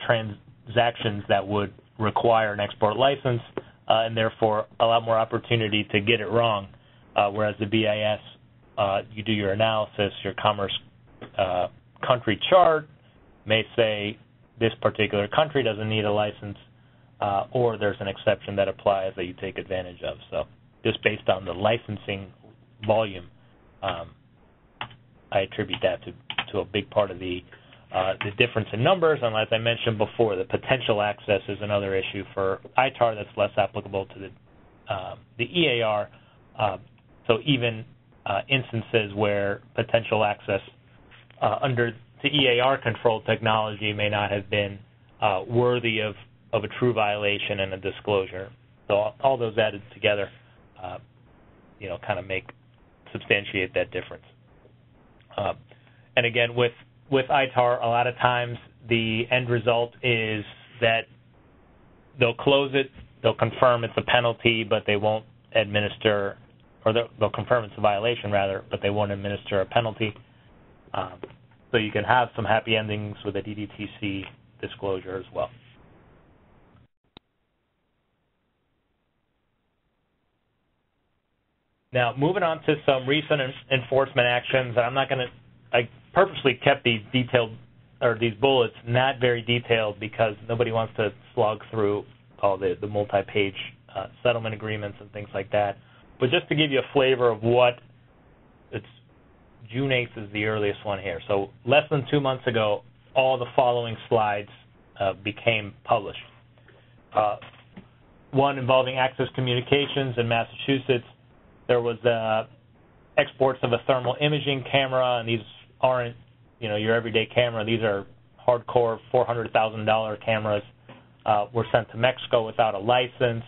transactions that would require an export license, and therefore a lot more opportunity to get it wrong, whereas the BIS, you do your analysis, your commerce country chart may say this particular country doesn't need a license, or there's an exception that applies that you take advantage of. So just based on the licensing volume, I attribute that to a big part of the difference in numbers. And as I mentioned before, the potential access is another issue for ITAR that's less applicable to the EAR. So even instances where potential access under the EAR control technology may not have been worthy of a true violation and a disclosure. So all those added together, you know, kind of substantiate that difference. And again, with ITAR, a lot of times the end result is that they'll close it, they'll confirm it's a penalty, but they won't administer, or they'll confirm it's a violation rather, but they won't administer a penalty. So you can have some happy endings with a DDTC disclosure as well. Now, moving on to some recent enforcement actions, and I purposely kept these detailed, or these bullets, not very detailed because nobody wants to slog through all the multi-page settlement agreements and things like that. But just to give you a flavor of what, it's June 8th is the earliest one here. So less than 2 months ago, all the following slides became published. One involving Access Communications in Massachusetts. There was exports of a thermal imaging camera, and these aren't, you know, your everyday camera. These are hardcore $400,000 cameras. Were sent to Mexico without a license,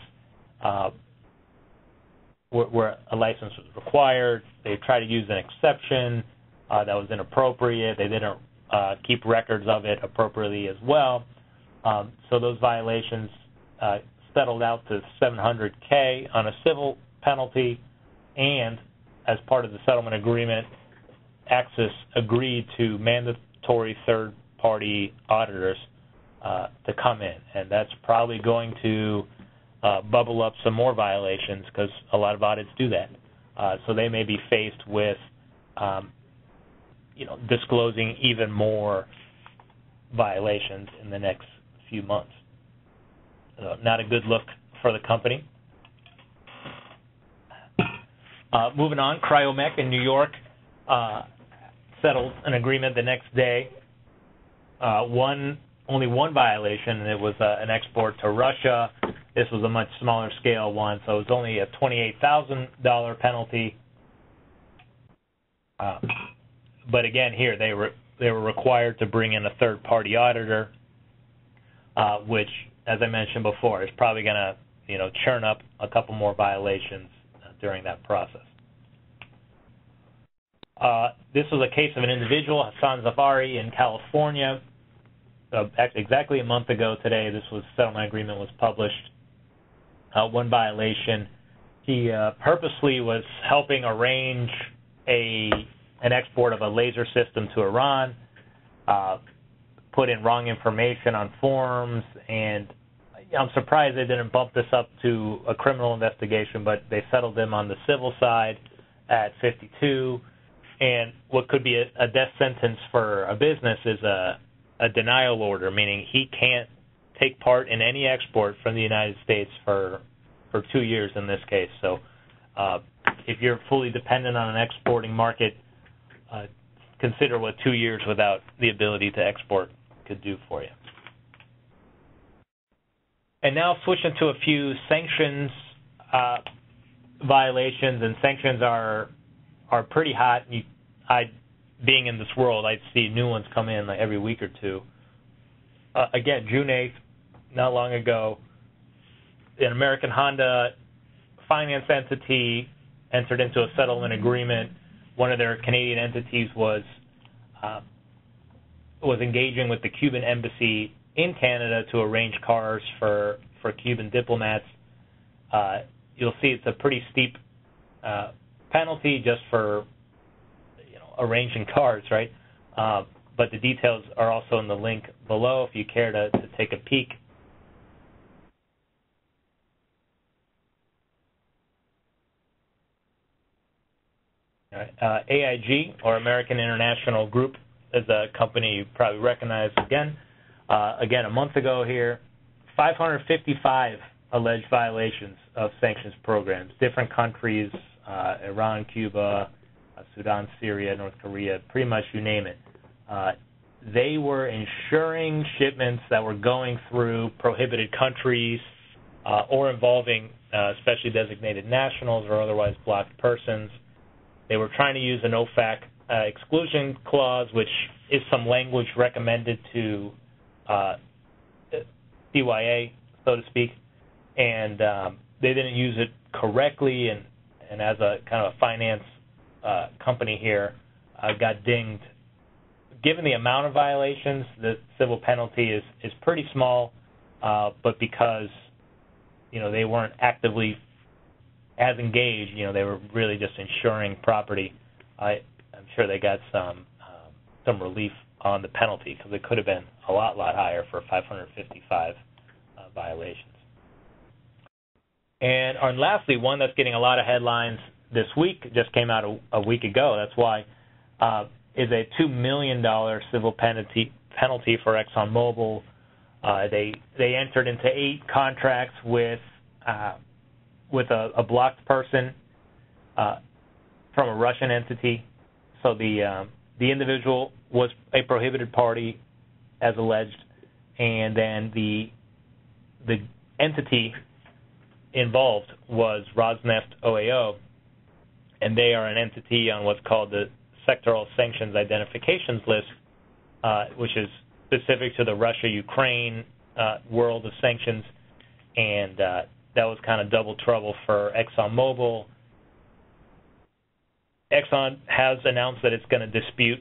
where a license was required. They tried to use an exception that was inappropriate. They didn't keep records of it appropriately as well. So those violations settled out to $700K on a civil penalty. And as part of the settlement agreement, Access agreed to mandatory third-party auditors to come in. And that's probably going to bubble up some more violations because a lot of audits do that. So they may be faced with, you know, disclosing even more violations in the next few months. Not a good look for the company. Moving on, Cryomech in New York settled an agreement the next day. Only one violation, and it was an export to Russia. This was a much smaller scale one, so it was only a $28,000 penalty. But again, here they were required to bring in a third-party auditor, which, as I mentioned before, is probably going to, you know, churn up a couple more violations during that process. This was a case of an individual, Hassan Zafari in California. Exactly a month ago today, settlement agreement was published. One violation, he purposely was helping arrange an export of a laser system to Iran, put in wrong information on forms, and I'm surprised they didn't bump this up to a criminal investigation, but they settled them on the civil side at 52. And what could be a death sentence for a business is a denial order, meaning he can't take part in any export from the United States for 2 years in this case. So if you're fully dependent on an exporting market, consider what 2 years without the ability to export could do for you. And now switching to a few sanctions violations, and sanctions are are pretty hot. Being in this world, I see new ones come in like every week or two. Again, June 8th, not long ago, an American Honda finance entity entered into a settlement agreement. One of their Canadian entities was engaging with the Cuban embassy in Canada to arrange cars for Cuban diplomats. You'll see it's a pretty steep penalty just for arranging cars, right? But the details are also in the link below if you care to take a peek. All right. AIG, or American International Group, is a company you probably recognize again. Again, a month ago here, 555 alleged violations of sanctions programs, different countries, Iran, Cuba, Sudan, Syria, North Korea, pretty much you name it. They were insuring shipments that were going through prohibited countries or involving specially designated nationals or otherwise blocked persons. They were trying to use an OFAC exclusion clause, which is some language recommended to CYA, so to speak, and they didn't use it correctly, and as a kind of a finance company here, got dinged. Given the amount of violations, the civil penalty is pretty small, but because, they weren't actively as engaged, they were really just insuring property, I'm sure they got some relief on the penalty because it could have been a lot higher for 555 violations. And lastly, one that's getting a lot of headlines this week, just came out a week ago, that's why, is a $2 million civil penalty for Exxon Mobil. They entered into 8 contracts with a blocked person from a Russian entity. So the individual was a prohibited party, as alleged, and then the entity involved was Rosneft OAO, and they are an entity on what's called the Sectoral Sanctions Identifications List, which is specific to the Russia-Ukraine world of sanctions, and that was kind of double trouble for ExxonMobil. Exxon has announced that it's going to dispute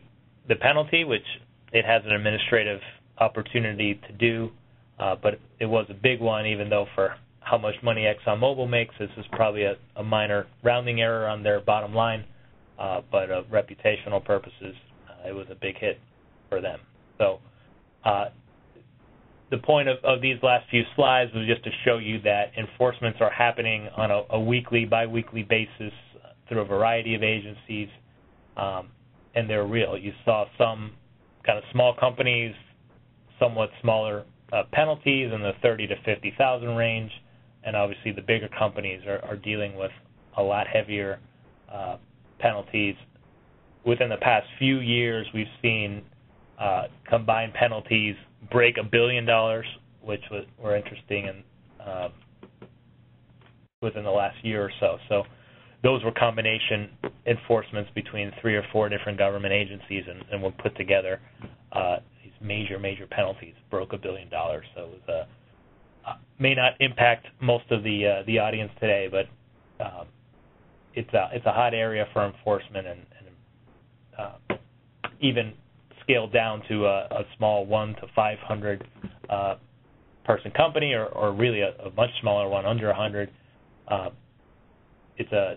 the penalty, which it has an administrative opportunity to do, but it was a big one, even though for how much money ExxonMobil makes, this is probably a minor rounding error on their bottom line, but of reputational purposes, it was a big hit for them. So the point of these last few slides was just to show you that enforcements are happening on a weekly, bi-weekly basis through a variety of agencies, and they're real. You saw some kind of small companies, somewhat smaller penalties in the $30,000 to $50,000 range, and obviously the bigger companies are dealing with a lot heavier penalties. Within the past few years, we've seen combined penalties break $1 billion, which were interesting, and within the last year or so. So those were combination enforcements between 3 or 4 different government agencies, and were put together. These major penalties broke $1 billion. So it was may not impact most of the audience today, but it's a hot area for enforcement, and even scaled down to a small 1 to 500 person company, or really a much smaller one under 100. It's a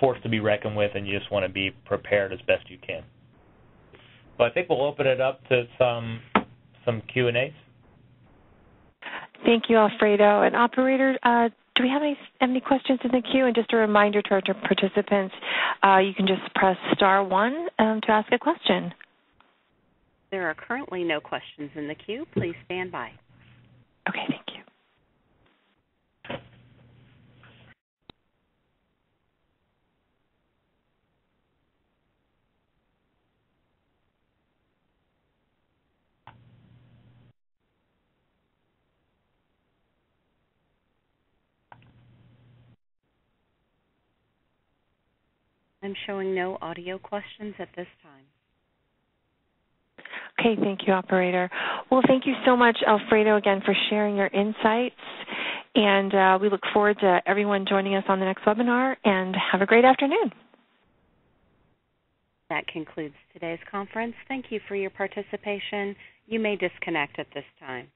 force to be reckoned with, and you just want to be prepared as best you can. So I think we'll open it up to some Q&As. Thank you, Alfredo. And operator, do we have any questions in the queue? And just a reminder to our participants, you can just press *1 to ask a question. There are currently no questions in the queue. Please stand by. Okay, thank you. I'm showing no audio questions at this time. Okay, thank you, operator. Well, thank you so much, Alfredo, again, for sharing your insights. And we look forward to everyone joining us on the next webinar, and have a great afternoon. That concludes today's conference. Thank you for your participation. You may disconnect at this time.